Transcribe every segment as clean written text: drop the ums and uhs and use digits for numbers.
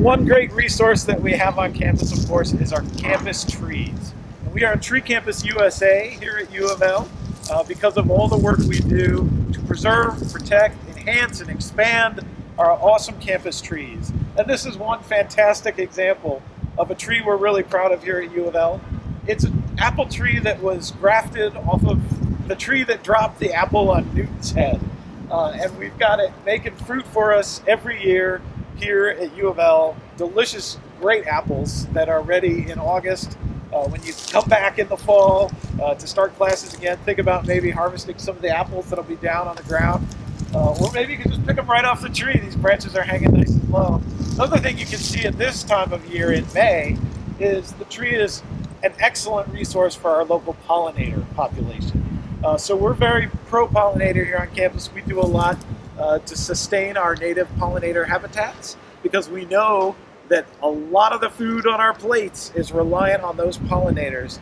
one great resource that we have on campus, of course, is our campus trees. And we are at Tree Campus USA here at U of L because of all the work we do to preserve, protect, enhance, and expand our awesome campus trees. And this is one fantastic example of a tree we're really proud of here at U of L. It's an apple tree that was grafted off of the tree that dropped the apple on Newton's head. And we've got it making fruit for us every year here at U of L. Delicious, great apples that are ready in August. When you come back in the fall to start classes again, think about maybe harvesting some of the apples that'll be down on the ground. Or maybe you can just pick them right off the tree. These branches are hanging nice and low. Another thing you can see at this time of year in May is the tree is an excellent resource for our local pollinator population. So we're very pro-pollinator here on campus. We do a lot to sustain our native pollinator habitats because we know that a lot of the food on our plates is reliant on those pollinators.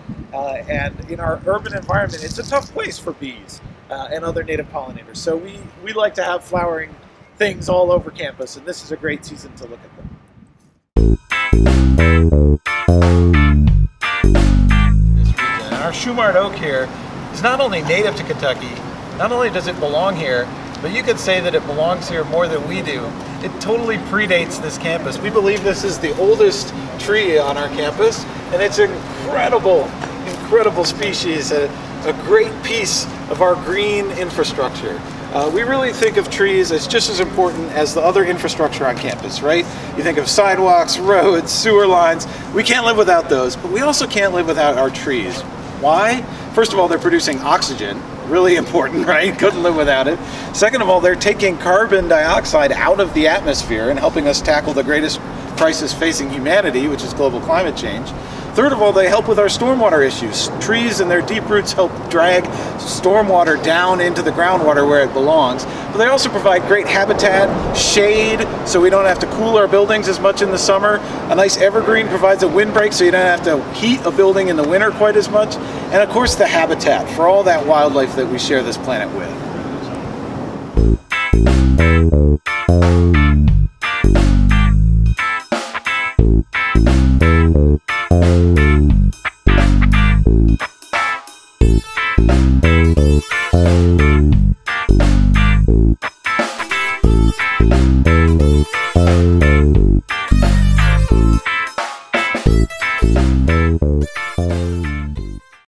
And in our urban environment, it's a tough place for bees and other native pollinators. So we like to have flowering things all over campus, and this is a great season to look at them. This region, our Shumard oak here is not only native to Kentucky, not only does it belong here, but you could say that it belongs here more than we do. It totally predates this campus. We believe this is the oldest tree on our campus, and it's an incredible species, a great piece of our green infrastructure. We really think of trees as just as important as the other infrastructure on campus, right? You think of sidewalks, roads, sewer lines. We can't live without those, but we also can't live without our trees. Why? First of all, they're producing oxygen. Really important, right? Couldn't live without it. Second of all, they're taking carbon dioxide out of the atmosphere and helping us tackle the greatest crisis facing humanity, which is global climate change. Third of all, they help with our stormwater issues. Trees and their deep roots help drag stormwater down into the groundwater where it belongs. But they also provide great habitat, shade, so we don't have to cool our buildings as much in the summer. A nice evergreen provides a windbreak so you don't have to heat a building in the winter quite as much. And of course, the habitat for all that wildlife that we share this planet with.